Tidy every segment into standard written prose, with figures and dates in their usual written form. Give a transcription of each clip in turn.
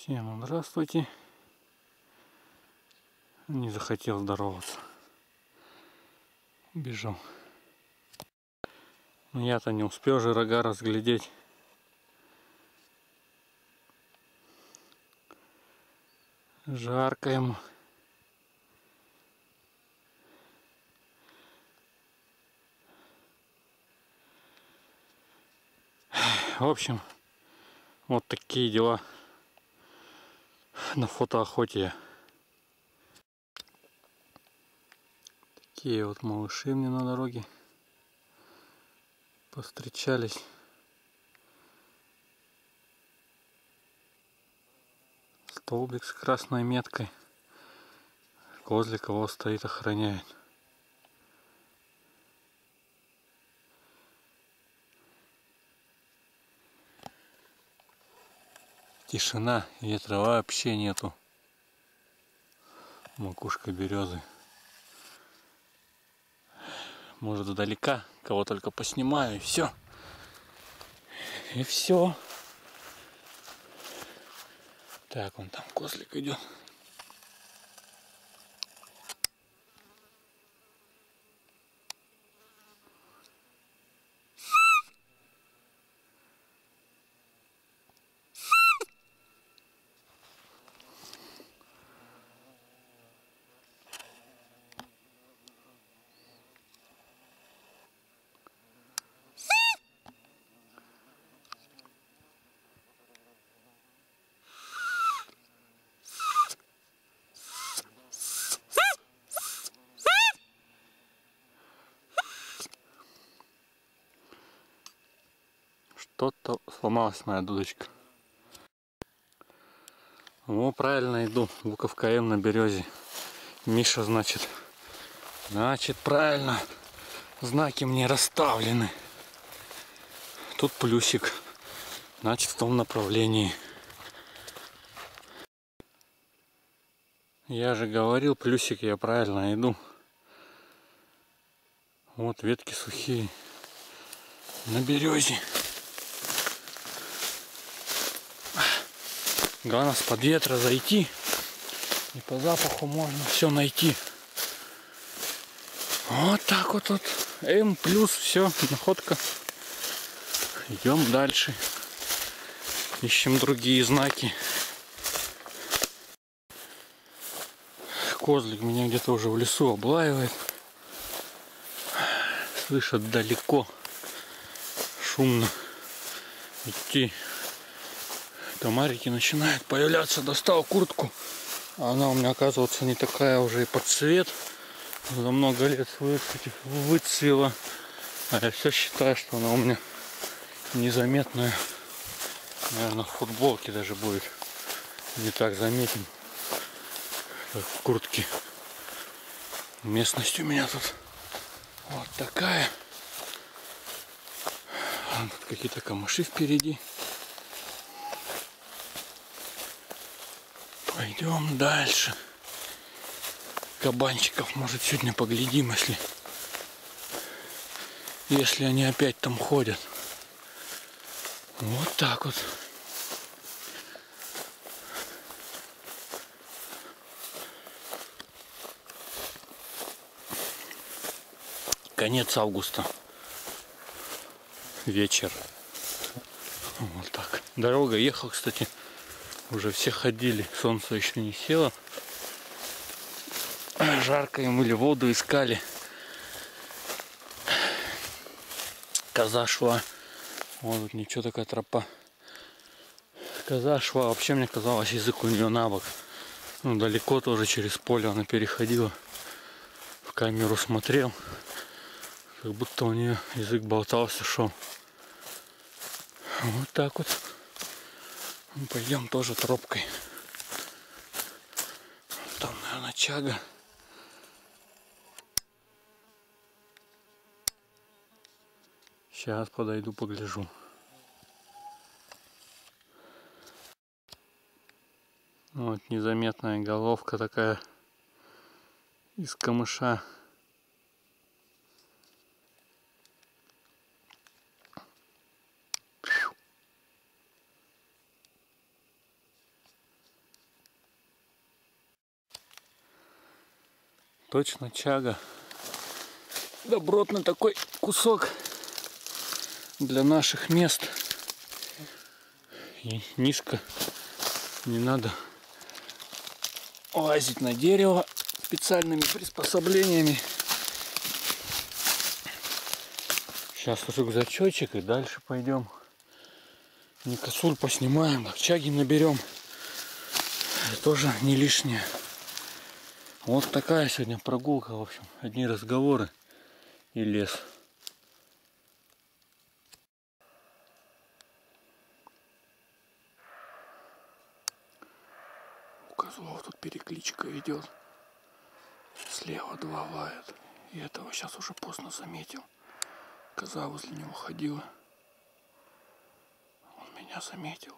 Всем здравствуйте. Не захотел здороваться. Бежал. Но я-то не успел же рога разглядеть. Жарко ему. В общем, вот такие дела. На фотоохоте я. Такие вот малыши мне на дороге повстречались. Столбик с красной меткой, возле кого стоит, охраняет. Тишина, ветра вообще нету. Макушка березы. Может, издалека кого только поснимаю, и все. И все. Так, вон там козлик идет. Что-то сломалась моя дудочка. О, правильно иду. Буковка М на березе. Миша, значит. Значит, правильно. Знаки мне расставлены. Тут плюсик. Значит, в том направлении. Я же говорил, плюсик, я правильно иду. Вот ветки сухие. На березе. Главное, с под ветра зайти, и по запаху можно все найти. Вот так вот, вот. М плюс, все, находка. Идем дальше. Ищем другие знаки. Козлик меня где-то уже в лесу облаивает. Слышат далеко. Шумно идти. Комарики начинают появляться. Достал куртку. Она у меня, оказывается, не такая уже и под цвет. За много лет выцвела. А я все считаю, что она у меня незаметная. Наверное, в футболке даже будет не так заметен, как в куртке. Местность у меня тут вот такая. Тут какие-то камыши впереди. Пойдем дальше. Кабанчиков, может, сегодня поглядим, если они опять там ходят. Вот так вот. Конец августа. Вечер. Вот так. Дорога ехала, кстати. Уже все ходили, солнце еще не село. Жарко им, или воду искали. Коза шла. Вот тут ничего, такая тропа. Коза шла. Вообще, мне казалось, язык у нее на бок. Ну, далеко тоже через поле она переходила. В камеру смотрел. Как будто у нее язык болтался, шел. Вот так вот. Пойдем тоже тропкой. Там, наверное, чага. Сейчас подойду, погляжу. Вот незаметная головка такая из камыша. Точно чага. Добротный такой кусок для наших мест. И низко. Не надо лазить на дерево специальными приспособлениями. Сейчас рюкзачочек и дальше пойдем. Никосуль поснимаем, чаги наберем. Тоже не лишнее. Вот такая сегодня прогулка, в общем. Одни разговоры и лес. У козлов тут перекличка идет. Слева два лают. И этого сейчас уже поздно заметил. Коза возле него ходила. Он меня заметил.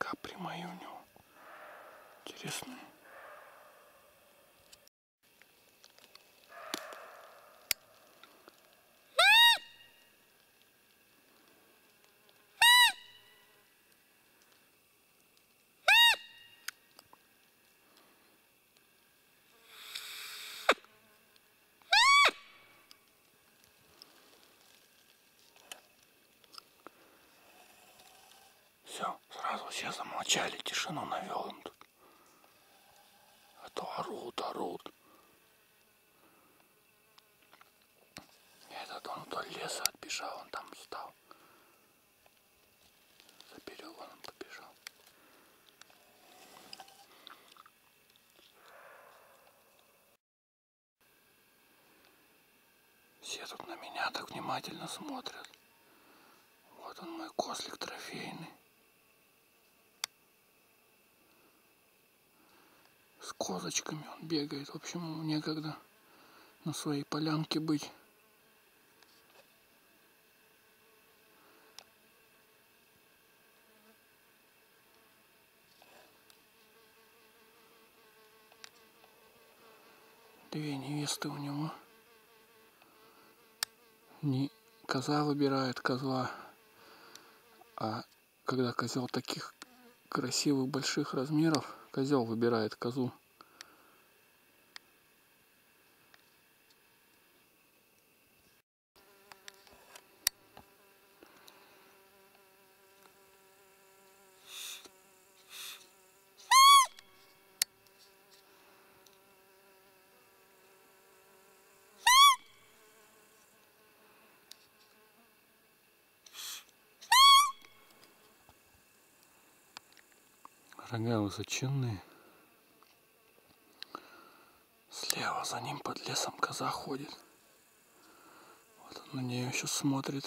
Рога прямые у него. Интересные. Все замолчали, тишину навел он тут. А то орут. Этот он вдоль леса отбежал, он там встал. За перелом побежал. Все тут на меня так внимательно смотрят. Вот он, мой козлик трофейный. С козочками он бегает. В общем, ему некогда на своей полянке быть. Две невесты у него. Не коза выбирает козла, а когда козел таких красивых больших размеров, козел выбирает козу. Рога высоченные. Слева за ним под лесом коза ходит. Вот он на нее еще смотрит.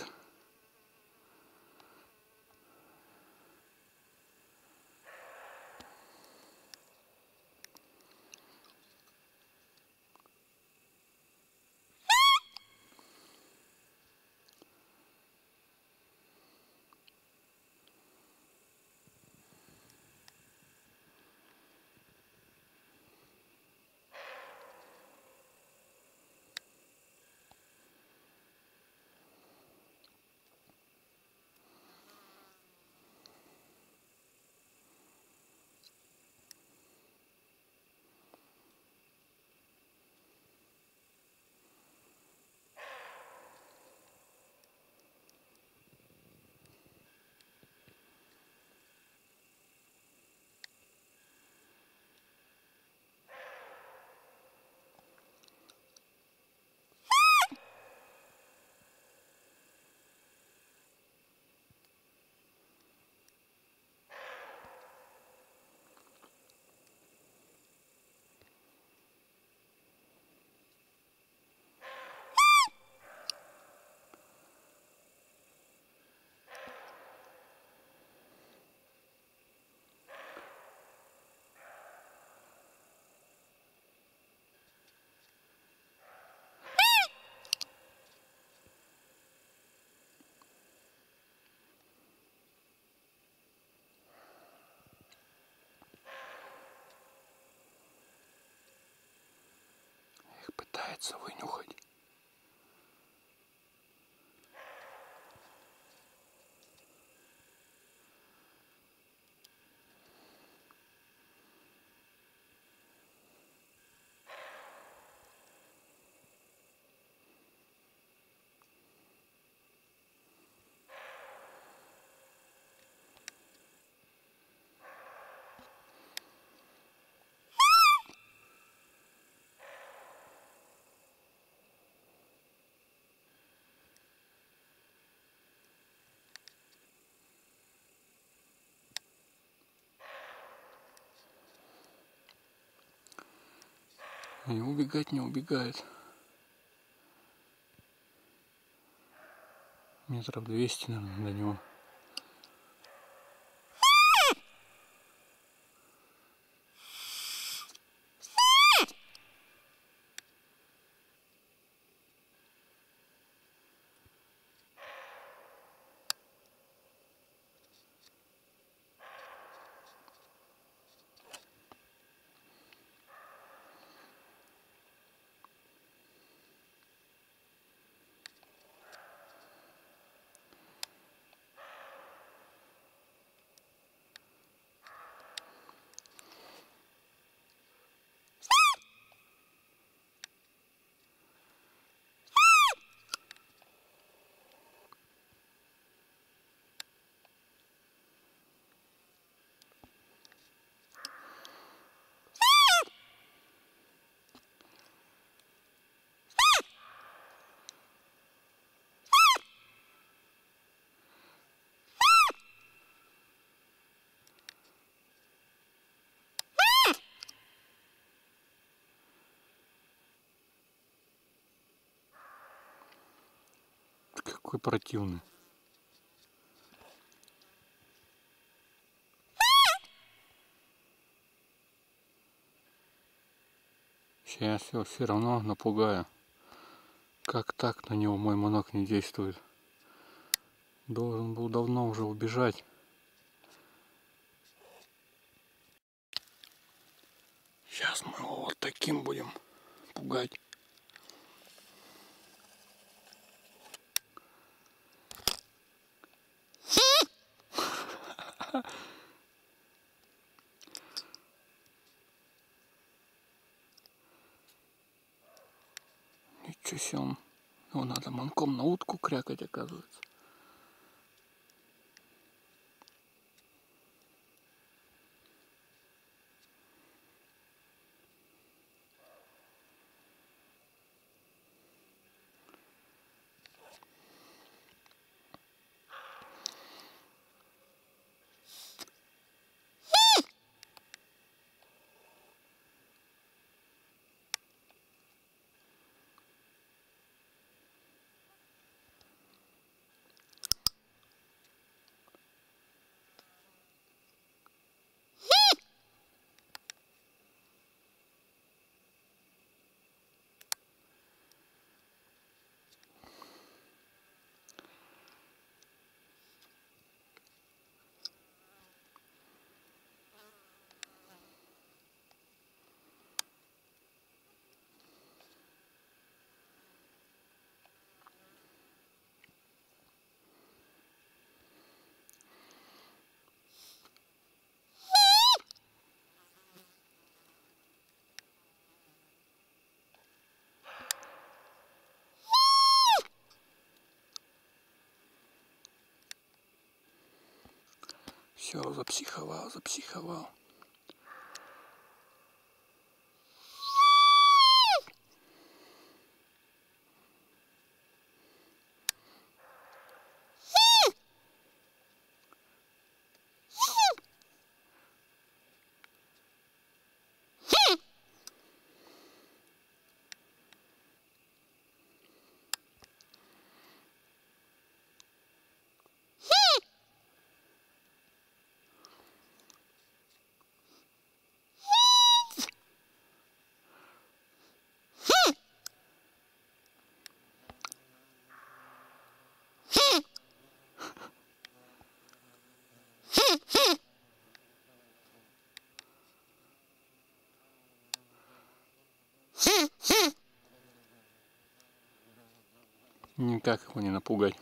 пытаться вынюхать. Не убегать, не убегает. Метров 200, наверное, до него. Какой противный. Сейчас я все, равно напугаю. Как так на него мой манок не действует? Должен был давно уже убежать. Сейчас мы его вот таким будем пугать. Ничего себе, его надо манком на утку крякать, оказывается. Все, запсиховал, запсиховал. Никак его не напугать.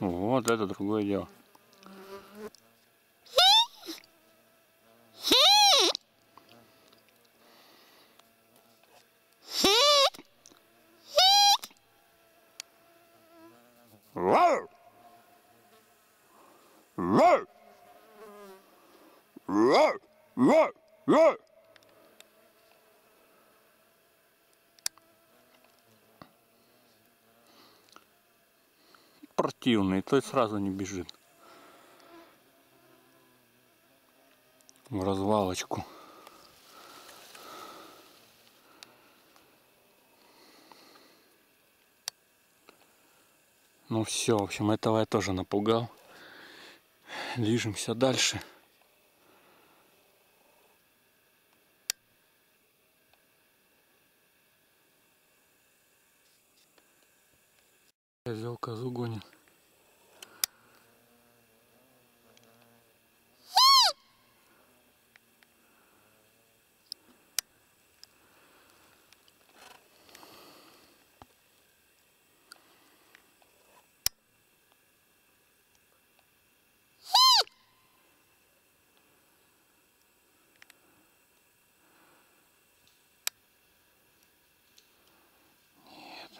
Вот это другое дело. Активный, то есть сразу не бежит в развалочку. Ну все, в общем, этого я тоже напугал. Движемся дальше. Я взял козу, гонит.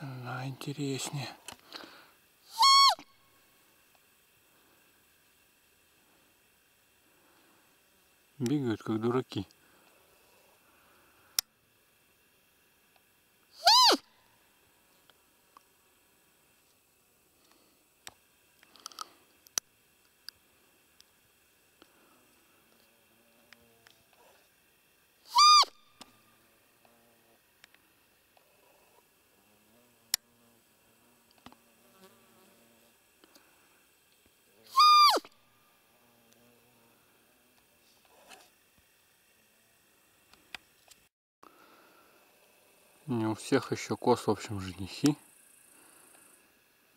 Она интереснее. Бегают как дураки. Не у всех еще коз, в общем, женихи.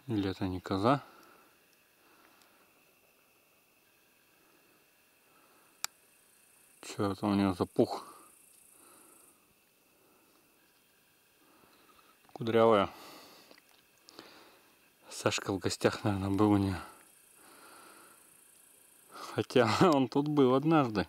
Или это не коза? Черт, у него запух. Кудрявая. Сашка в гостях, наверное, был у нее. Хотя он тут был однажды.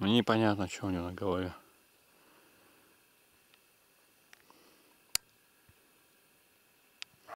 Непонятно, что у него на голове.